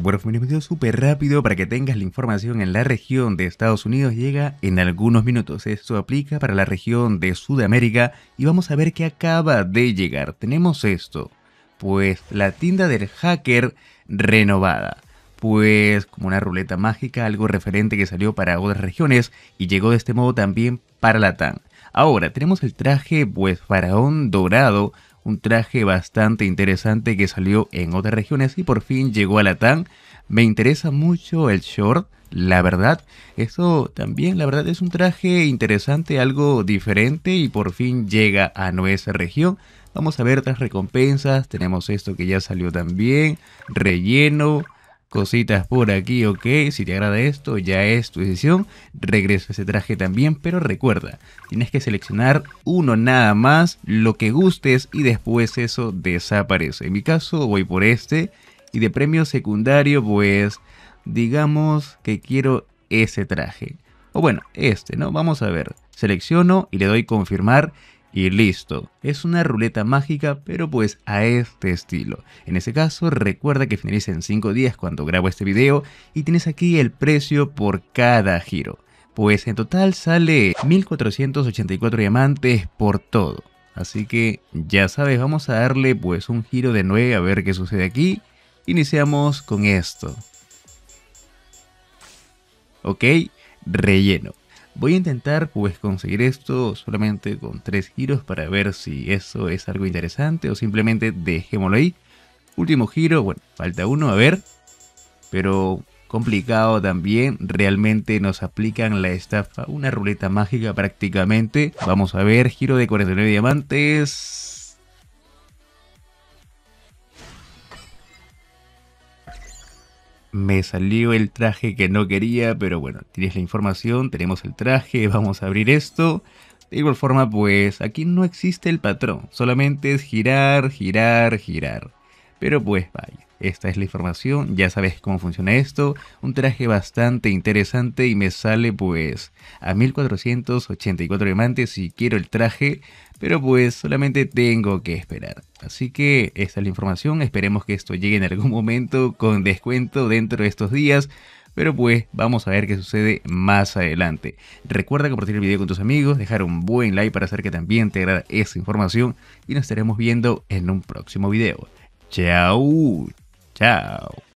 Bueno, fue un video súper rápido para que tengas la información. En la región de Estados Unidos llega en algunos minutos. Esto aplica para la región de Sudamérica y vamos a ver qué acaba de llegar. Tenemos esto, pues la tienda del hacker renovada. Pues como una ruleta mágica, algo referente que salió para otras regiones y llegó de este modo también para Latam. Ahora tenemos el traje pues Faraón Dorado, un traje bastante interesante que salió en otras regiones y por fin llegó a Latam. Me interesa mucho el short, la verdad. Esto también, la verdad, es un traje interesante, algo diferente y por fin llega a nuestra región. Vamos a ver otras recompensas. Tenemos esto que ya salió también, relleno. Cositas por aquí, ok, si te agrada esto ya es tu decisión, regresa ese traje también, pero recuerda, tienes que seleccionar uno nada más, lo que gustes y después eso desaparece. En mi caso voy por este y de premio secundario pues digamos que quiero ese traje, o bueno, este, ¿no? Vamos a ver, selecciono y le doy confirmar. Y listo, es una ruleta mágica pero pues a este estilo. En este caso recuerda que finaliza en 5 días cuando grabo este video y tienes aquí el precio por cada giro. Pues en total sale 1484 diamantes por todo. Así que ya sabes, vamos a darle pues un giro de 9 a ver qué sucede aquí. Iniciamos con esto. Ok, relleno. Voy a intentar pues conseguir esto solamente con 3 giros para ver si eso es algo interesante o simplemente dejémoslo ahí. Último giro, bueno, falta uno, a ver. Pero complicado también, realmente nos aplican la estafa, una ruleta mágica prácticamente. Vamos a ver, giro de 49 diamantes. Me salió el traje que no quería, pero bueno, tienes la información, tenemos el traje, vamos a abrir esto. De igual forma, pues aquí no existe el patrón, solamente es girar, girar, girar. Pero pues vaya, esta es la información, ya sabes cómo funciona esto. Un traje bastante interesante y me sale pues a 1484 diamantes si quiero el traje, pero pues solamente tengo que esperar. Así que esta es la información, esperemos que esto llegue en algún momento con descuento dentro de estos días. Pero pues vamos a ver qué sucede más adelante. Recuerda compartir el video con tus amigos, dejar un buen like para hacer que también te agrade esta información. Y nos estaremos viendo en un próximo video. Chao, chao.